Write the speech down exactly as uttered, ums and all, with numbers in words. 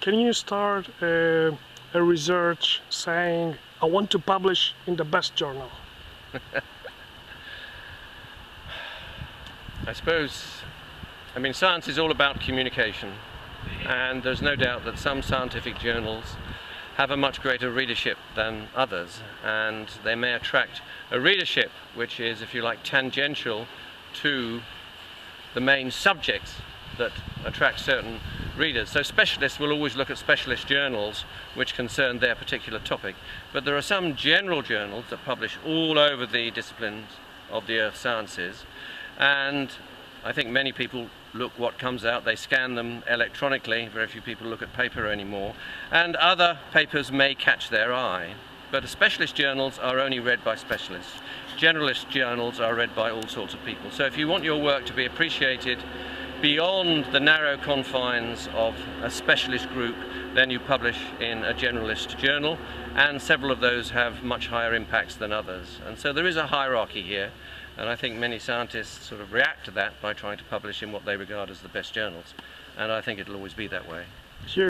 Can you start uh, a research saying, I want to publish in the best journal? I suppose, I mean, science is all about communication, and there's no doubt that some scientific journals have a much greater readership than others, and they may attract a readership which is, if you like, tangential to the main subjects that attract certain readers. So specialists will always look at specialist journals which concern their particular topic, but there are some general journals that publish all over the disciplines of the earth sciences, and I think many people look what comes out. They scan them electronically. Very few people look at paper anymore, and other papers may catch their eye, but specialist journals are only read by specialists. Generalist journals are read by all sorts of people. So if you want your work to be appreciated beyond the narrow confines of a specialist group, then you publish in a generalist journal, and several of those have much higher impacts than others. And so there is a hierarchy here, and I think many scientists sort of react to that by trying to publish in what they regard as the best journals, and I think it'll always be that way. Sure.